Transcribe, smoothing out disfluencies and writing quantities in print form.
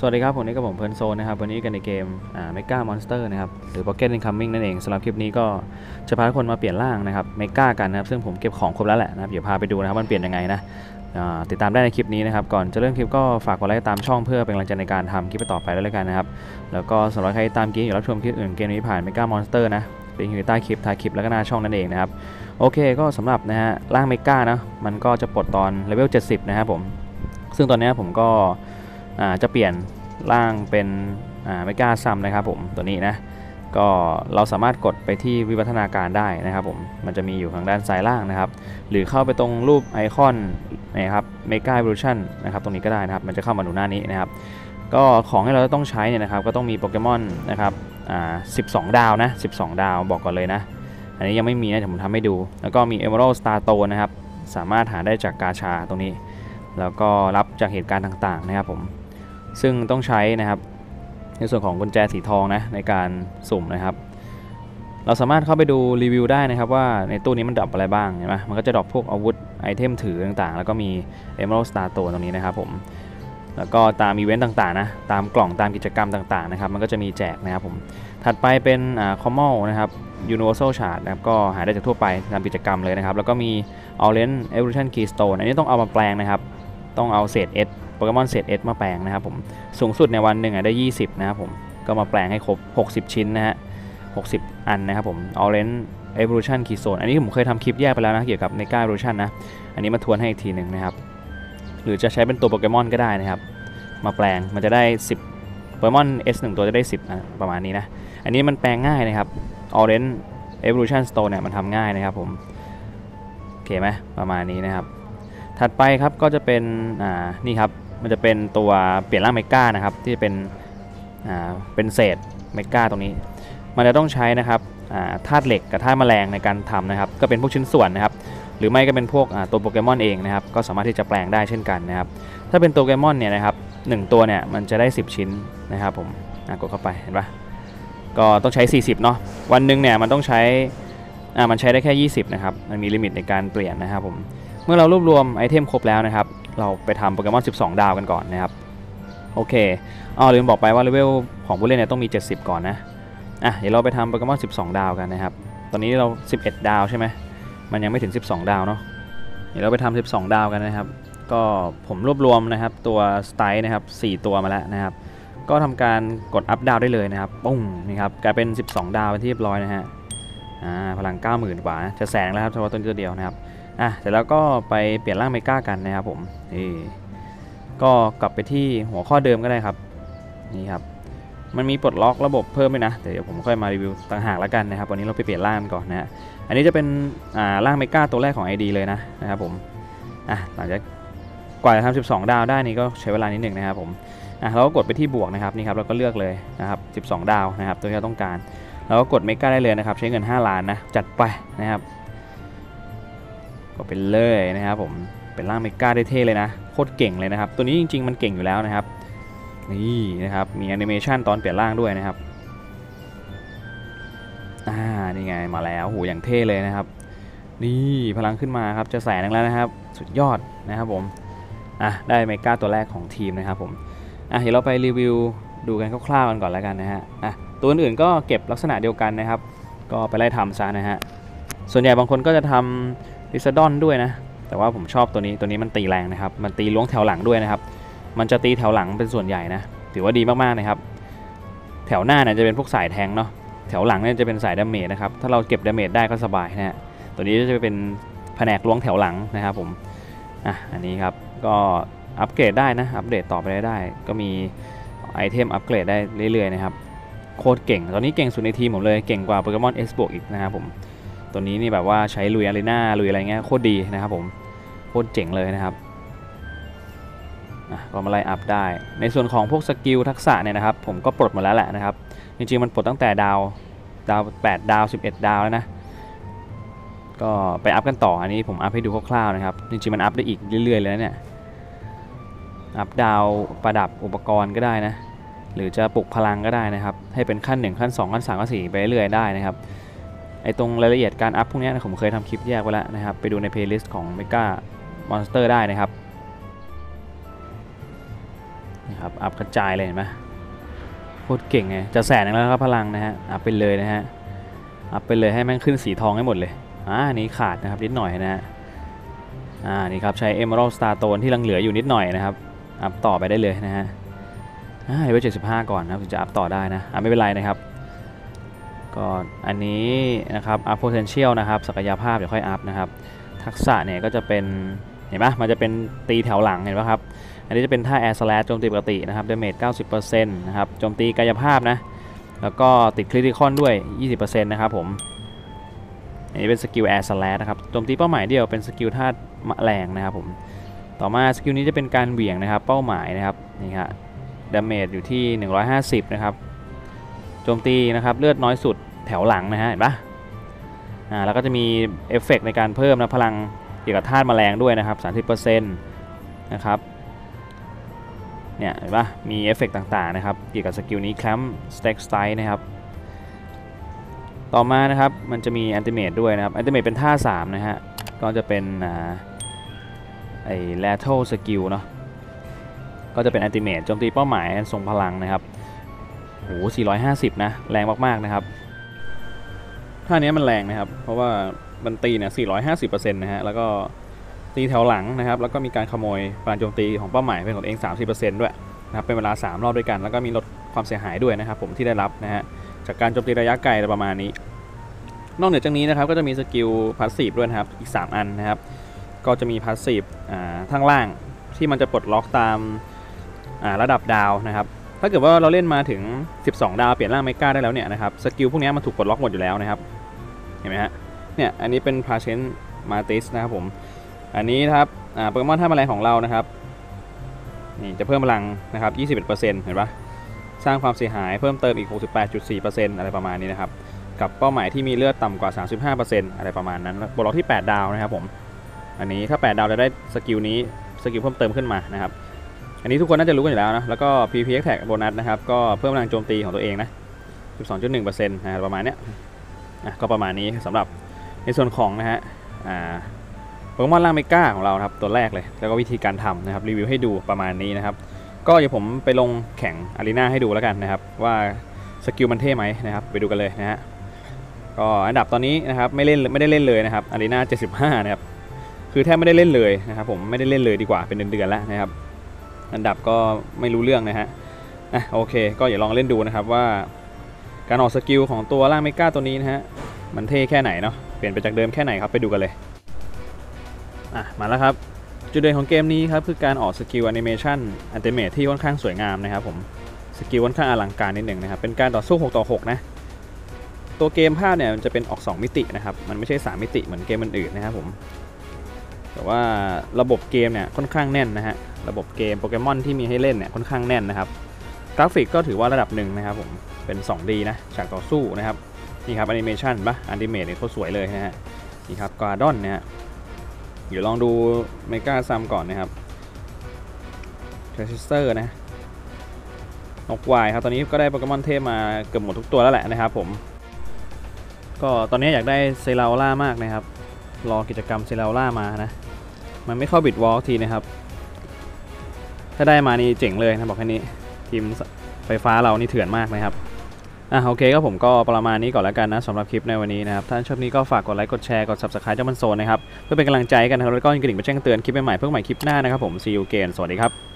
สวัสดีครับผมนี่ก็ผมเพิร์นโซนนะครับวันนี้กันในเกมเมก้ามอนสเตอร์นะครับหรือ Pocket Incoming นั่นเองสำหรับคลิปนี้ก็จะพาทุกคนมาเปลี่ยนร่างนะครับเมก้ากันนะครับซึ่งผมเก็บของครบแล้วแหละนะครับเดี๋ยวพาไปดูนะครับมันเปลี่ยนยังไงนะติดตามได้ในคลิปนี้นะครับก่อนจะเริ่มคลิปก็ฝากกดไลค์ตามช่องเพื่อเป็นกำลังใจในการทำคลิปต่อไปด้วยกันนะครับแล้วก็สำหรับใครตามคลิปอยู่รับชมคลิปอื่นเกมนี้ผ่านเมก้ามอนสเตอร์นะเป็นอยู่ใต้คลิปท้ายคลิปแล้วก็หน้าช่องนั่นเองนะครับโอเคก็สำหรับนะฮะร่างเมก้านะมันก็จะปลดตอนเลเวล 70 นะครับผมซึ่งตอนนี้ผมก็จะเปลี่ยนร่างเป็นเมก้าซัมนะครับผมตัวนี้นะก็เราสามารถกดไปที่วิวัฒนาการได้นะครับผมมันจะมีอยู่ทางด้านซ้ายล่างนะครับหรือเข้าไปตรงรูปไอคอนนะครับเมก้าเอวอลูชั่นนะครับตรงนี้ก็ได้นะครับมันจะเข้ามาดูหน้านี้นะครับก็ของที่เราต้องใช้เนี่ยนะครับก็ต้องมีโปเกมอนนะครับ12 ดาวนะ12 ดาวบอกก่อนเลยนะอันนี้ยังไม่มีนะเดี๋ยวผมทำให้ดูแล้วก็มี Emerald Star Stone นะครับสามารถหาได้จากกาชาตรงนี้แล้วก็รับจากเหตุการณ์ต่างๆนะครับผมซึ่งต้องใช้นะครับในส่วนของกุญแจสีทองนะในการสุ่มนะครับเราสามารถเข้าไปดูรีวิวได้นะครับว่าในตู้นี้มันดรอปอะไรบ้างเห็นไหมมันก็จะดรอปพวกอาวุธไอเทมถือต่างๆแล้วก็มี Emerald Star Stone ตรงนี้นะครับผมแล้วก็ตามอีเวนต์ต่างๆนะตามกล่องตามกิจกรรมต่างๆนะครับมันก็จะมีแจกนะครับผมถัดไปเป็นคอมมอลนะครับUniversal Shard นะครับก็หาได้จากทั่วไปตามกิจกรรมเลยนะครับแล้วก็มี Orange Evolution Keystone อันนี้ต้องเอามาแปลงนะครับต้องเอาเศษ S โปเกมอนเศษ S มาแปลงนะครับผมสูงสุดในวันหนึ่งได้20นะครับผมก็มาแปลงให้ครบ60ชิ้นนะฮะ60อันนะครับผม Orange Evolution Keystone อันนี้ผมเคยทำคลิปแยกไปแล้วนะเกี่ยวกับ Mega Evolution นะอันนี้มาทวนให้อีกทีหนึ่งนะครับหรือจะใช้เป็นตัวโปเกมอนก็ได้นะครับมาแปลงมันจะได้10โปเกมอน S1 ตัวจะได้10ประมาณนี้นะอันนี้มันแปลงง่ายนะครับOrange Evolution Stone เนี่ยมันทำง่ายนะครับผมโอเคไหมประมาณนี้นะครับถัดไปครับก็จะเป็นนี่ครับมันจะเป็นตัวเปลี่ยนร่างเมก้านะครับที่จะเป็นเศษเมก้าตรงนี้มันจะต้องใช้นะครับธาตุเหล็กกับธาตุแมลงในการทำนะครับก็เป็นพวกชิ้นส่วนนะครับหรือไม่ก็เป็นพวกตัวโปเกมอนเองนะครับก็สามารถที่จะแปลงได้เช่นกันนะครับถ้าเป็นตัวโปเกมอนเนี่ยนะครับ1ตัวเนี่ยมันจะได้10ชิ้นนะครับผมกดเข้าไปเห็นปะก็ต้องใช้40เนาะวันหนึ่งเนี่ยมันต้องใช้มันใช้ได้แค่20นะครับมันมีลิมิตในการเปลี่ยนนะครับผมเมื่อเรารวบรวมไอเทมครบแล้วนะครับเราไปทำโปเกมอน12 ดาวกันก่อนนะครับโอเคลืมบอกไปว่าเลเวลของผู้เล่นเนี่ยต้องมี70ก่อนนะเดี๋ยวเราไปทำโปเกมอน12 ดาวกันนะครับตอนนี้เรา11 ดาวใช่ไหมมันยังไม่ถึง12 ดาวเนาะเดี๋ยวเราไปทำ12 ดาวกันนะครับก็ผมรวบรวมนะครับตัวสไตล์นะครับ4ตัวมาแล้วนะครับก็ทำการกดอัพดาวได้เลยนะครับปุ้งนี่ครับกลายเป็น12 ดาวเป็นที่เรียบร้อยนะฮะพลัง 90,000 กว่านะจะแสงแล้วครับเฉพาะตัวเดียวนะครับเสร็จแล้วก็ไปเปลี่ยนร่างเมก้ากันนะครับผมนี่ก็กลับไปที่หัวข้อเดิมก็ได้ครับนี่ครับมันมีปลดล็อกระบบเพิ่มด้วยนะเดี๋ยวผมค่อยมารีวิวต่างหากแล้วกันนะครับวันนี้เราไปเปลี่ยนร่างก่อนนะฮะอันนี้จะเป็นร่างเมก้าตัวแรกของ ID เลยนะนะครับผมหลังจากกว่าจะทำ12 ดาวได้นี่ก็ใช้เวลานิดหนึ่งนะครับผมเราก็กดไปที่บวกนะครับนี่ครับเราก็เลือกเลยนะครับ12 ดาวนะครับตัวที่เราต้องการเราก็กดเมก้าได้เลยนะครับใช้เงิน5 ล้านนะจัดไปนะครับก็เป็นเลยนะครับผมเป็นร่างเมก้าได้เท่เลยนะโคตรเก่งเลยนะครับตัวนี้จริงๆมันเก่งอยู่แล้วนะครับนี่นะครับมีแอนิเมชันตอนเปลี่ยนร่างด้วยนะครับนี่ไงมาแล้วโหอย่างเท่เลยนะครับนี่พลังขึ้นมาครับจะแสนนึงแล้วนะครับสุดยอดนะครับผมได้เมก้าตัวแรกของทีมนะครับผมเดี๋ยวเราไปรีวิวดูกันคร่าวๆกันก่อนแล้วกันนะฮะตัวอื่นก็เก็บลักษณะเดียวกันนะครับก็ไปไล่ทำซะนะฮะส่วนใหญ่บางคนก็จะทำลิซาดอนด้วยนะแต่ว่าผมชอบตัวนี้มันตีแรงนะครับมันตีล้วงแถวหลังด้วยนะครับมันจะตีแถวหลังเป็นส่วนใหญ่นะถือว่าดีมากๆนะครับแถวหน้าเนี่ยจะเป็นพวกสายแทงเนาะแถวหลังเนี่ยจะเป็นสายดาเมจนะครับถ้าเราเก็บดาเมจได้ก็สบายนะฮะตัวนี้จะเป็นแผนกล้วงแถวหลังนะครับผมอันนี้ครับก็อัปเกรดได้นะอัปเดตต่อไปได้ก็มีไอเทมอัปเกรดได้เรื่อยๆนะครับโคตรเก่งตอนนี้เก่งสุดในทีมผมเลยเก่งกว่าโปเกมอน X บวกอีกนะครับผมตัวนี้นี่แบบว่าใช้ลุยอารีนาลุยอะไรเงี้ยโคตรดีนะครับผมโคตรเจ๋งเลยนะครับก็มาไล่อัพได้ในส่วนของพวกสกิลทักษะเนี่ยนะครับผมก็ปลดหมดแล้วแหละนะครับจริงๆมันปลดตั้งแต่ดาว8 ดาว 11 ดาวแล้วนะก็ไปอัพกันต่ออันนี้ผมอัพให้ดูคร่าวๆนะครับจริงๆมันอัพได้อีกเรื่อยๆเลยนะเนี่ยอัพดาวประดับอุปกรณ์ก็ได้นะหรือจะปลุกพลังก็ได้นะครับให้เป็นขั้น1ขั้น2ขั้น3ขั้น4ไปเรื่อยได้นะครับไอตรงรายละเอียดการอัพพวกนี้นะผมเคยทำคลิปแยกไว้แล้วนะครับไปดูในเพลย์ลิสต์ของ Mega Monster ได้นะครับ นะครับอัพกระจายเลยเห็นไหมโคตรเก่งไงจะแสนนึงแล้วครับพลังนะฮะอัพไปเลยนะฮะอัพไปเลยให้แม่งขึ้นสีทองให้หมดเลยอันนี้ขาดนะครับนิดหน่อยนะฮะนี่ครับใช้ Emerald Star Stone ที่ลังเหลืออยู่นิดหน่อยนะครับอัพต่อไปได้เลยนะฮะเลเวล75ก่อนนะครับถึงจะอัพต่อได้นะไม่เป็นไรนะครับก็อันนี้นะครับอัพ potential นะครับศักยภาพเดี๋ยวค่อยอัพนะครับทักษะเนี่ยก็จะเป็นเห็นปะมันจะเป็นตีแถวหลังเห็นปะครับอันนี้จะเป็นท่า Air Slash โจมตีปกตินะครับ damage 90% นะครับโจมตีกายภาพนะแล้วก็ติด critical ด้วย 20% นะครับผมอันนี้เป็นสกิล Air Slash นะครับโจมตีเป้าหมายเดียวเป็นสกิลท่าแรงนะครับผมต่อมาสกิลนี้จะเป็นการเหวี่ยงนะครับเป้าหมายนะครับนี่ฮะ damage อยู่ที่150นะครับโจมตีนะครับเลือดน้อยสุดแถวหลังนะฮะเห็นปะแล้วก็จะมีเอฟเฟกต์ในการเพิ่มนะพลังเกี่ยวกับธาตุแมลงด้วยนะครับ 30% นะครับเนี่ยเห็นปะมีเอฟเฟกต์ต่างๆนะครับเกี่ยวกับสกิลนี้แคมป์สเต็กสไตล์นะครับต่อมานะครับมันจะมีอัลติเมทด้วยนะครับอัลติเมทเป็นท่า3นะฮะก็จะเป็นไอ้แรทเทิลสกิลเนาะก็จะเป็นอัลติเมทโจมตีเป้าหมายทรงพลังนะครับโอ้โห 450 นะแรงมากๆนะครับท่านี้มันแรงนะครับเพราะว่ามันตีเนี่ย 450% นะฮะแล้วก็ตีแถวหลังนะครับแล้วก็มีการขโมยการโจมตีของเป้าหมายเป็นของเอง 30% ด้วยนะครับเป็นเวลา3รอบด้วยกันแล้วก็มีลดความเสียหายด้วยนะครับผมที่ได้รับนะฮะจากการโจมตีระยะไกลประมาณนี้นอกเหนือจากนี้นะครับก็จะมีสกิลพาสซีฟด้วยนะครับอีก3อันนะครับก็จะมีพาสซีฟทางล่างที่มันจะปลดล็อกตามระดับดาวนะครับถ้าเกิดว่าเราเล่นมาถึง12ดาวเปลี่ยนร่างเมก้าได้แล้วเนี่ยนะครับสกิลพวกนี้มันถูกปลดล็อกหมดอยู่แล้วนะครับเห็นไหมฮะเนี่ยอันนี้เป็นพาเชนมาติสนะครับผมอันนี้ครับโปเกมอนท่าแมลงของเรานะครับนี่จะเพิ่มพลังนะครับ 21% เห็นปะสร้างความเสียหายเพิ่มเติมอีก 68.4% อะไรประมาณนี้นะครับกับเป้าหมายที่มีเลือดต่ำกว่า 35% อะไรประมาณนั้นบล็อกที่8ดาวนะครับผมอันนี้ถ้า8ดาวจะได้สกิลนี้สกิลเพิ่มเติมขึ้นมานะครับอันนี้ทุกคนน่าจะรู้กันอยู่แล้วนะแล้วก็ PPEX แท็กโบนัสนะครับก็เพิ่มพลังโจมตีของตัวเองนะ 12.1% ประมาณเนี้ยก็ประมาณนี้สำหรับในส่วนของนะฮะโปเกมอนร่างเมก้าของเราครับตัวแรกเลยแล้วก็วิธีการทำนะครับรีวิวให้ดูประมาณนี้นะครับก็เดี๋ยวผมไปลงแข่งอารีนาให้ดูแล้วกันนะครับว่าสกิลมันเท่ไหมนะครับไปดูกันเลยนะฮะก็อันดับตอนนี้นะครับไม่ได้เล่นเลยนะครับอารีนา75นะครับคือแทบไม่ได้เล่นเลยนะครับผมไม่ได้เล่นเลยดีกว่าเป็นเดือนแล้วนะครับอันดับก็ไม่รู้เรื่องนะฮะโอเคก็อย่าลองเล่นดูนะครับว่าการออกสกิลของตัวร่างเมก้าตัวนี้นะฮะมันเท่แค่ไหนเนาะเปลี่ยนไปจากเดิมแค่ไหนครับไปดูกันเลยมาแล้วครับจุดเด่นของเกมนี้ครับคือการออกสกิลแอนิเมชันอัลติเมทที่ค่อนข้างสวยงามนะครับผมสกิลค่อนข้างอลังการนิดหนึ่งนะครับเป็นการต่อสู้6-6นะตัวเกมภาพเนี่ยมันจะเป็นออก2มิตินะครับมันไม่ใช่3มิติเหมือนเกมอื่นๆนะครับผมแต่ว่าระบบเกมเนี่ยค่อนข้างแน่นนะฮะระบบเกมโปเกมอนที่มีให้เล่นเนี่ยค่อนข้างแน่นนะครับกราฟิกก็ถือว่าระดับหนึ่งนะครับผมเป็น 2D นะฉากต่อสู้นะครับนี่ครับแอนิเมชันปะแอนิเมทเนี่ยโคตรสวยเลยนะฮะนี่ครับการ์ดอนเนี่ยเดี๋ยวลองดูเมก้าซัมก่อนนะครับเทรซิสเตอร์นะนกวายครับตอนนี้ก็ได้โปเกมอนเทพมาเกือบหมดทุกตัวแล้วแหละนะครับผมก็ตอนนี้อยากได้เซราล่ามากนะครับรอกิจกรรมเซราล่ามานะมันไม่เข้าบิดวอล์กทีนะครับถ้าได้มานี่เจ๋งเลยนะบอกแค่นี้ทีมไฟฟ้าเรานี่เถื่อนมากนะครับโอเคก็ผมก็ประมาณนี้ก่อนแล้วกันนะสำหรับคลิปในวันนี้นะครับถ้าชอบนี้ก็ฝากกดไลค์กดแชร์กด Subscribe เจ้ามันโซนนะครับเพื่อเป็นกำลังใจกันนะครับแล้วก็กดกระดิ่งไปแจ้งเตือนคลิปใหม่เพื่อใหม่คลิปหน้านะครับผม See you again สวัสดีครับ